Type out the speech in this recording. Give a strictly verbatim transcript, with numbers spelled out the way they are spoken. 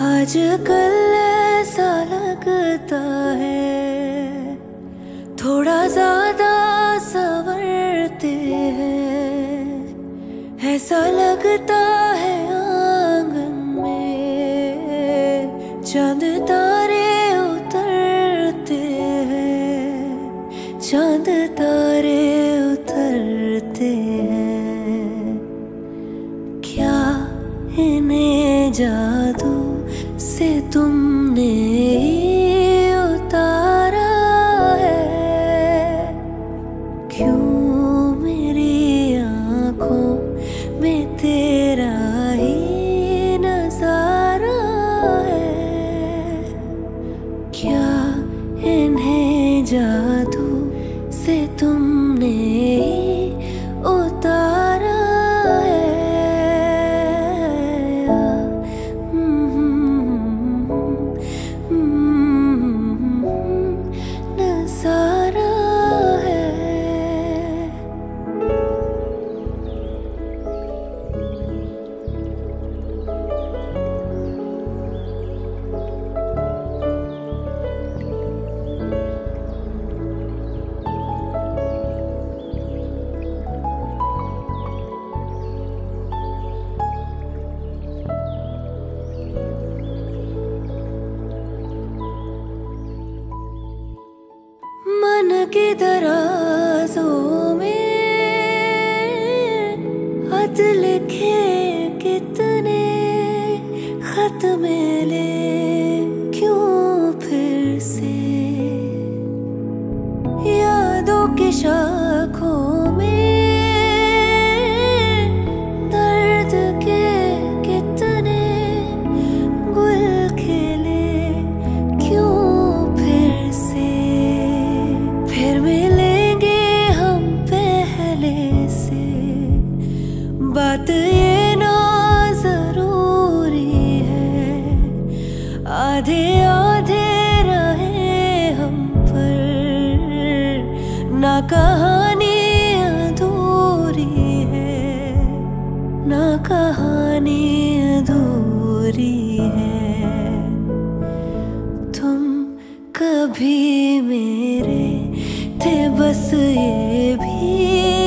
आजकल ऐसा लगता है थोड़ा ज्यादा संवरते हैं, ऐसा लगता है आंगन में चांद तारे उतरते हैं, चांद तारे उतरते हैं। क्या इन्हें जादू से तुमने उतारा है, क्यों मेरी आंखों में तेरा ही नजारा है। क्या इन्हें जादू से तुमने उतारा के दराजों में खत लिखे कितने, खत मिले क्यों फिर से, यादों के शाखों में दर्द के कितने गुल खिले क्यों फिर से। फिर मिलेंगे हम पहले से, बात ये ना जरूरी है, आधे आधे रहे हम पर ना, कहानी अधूरी है ना, कहानी अधूरी है। तुम कभी मेरे थे बस ये भी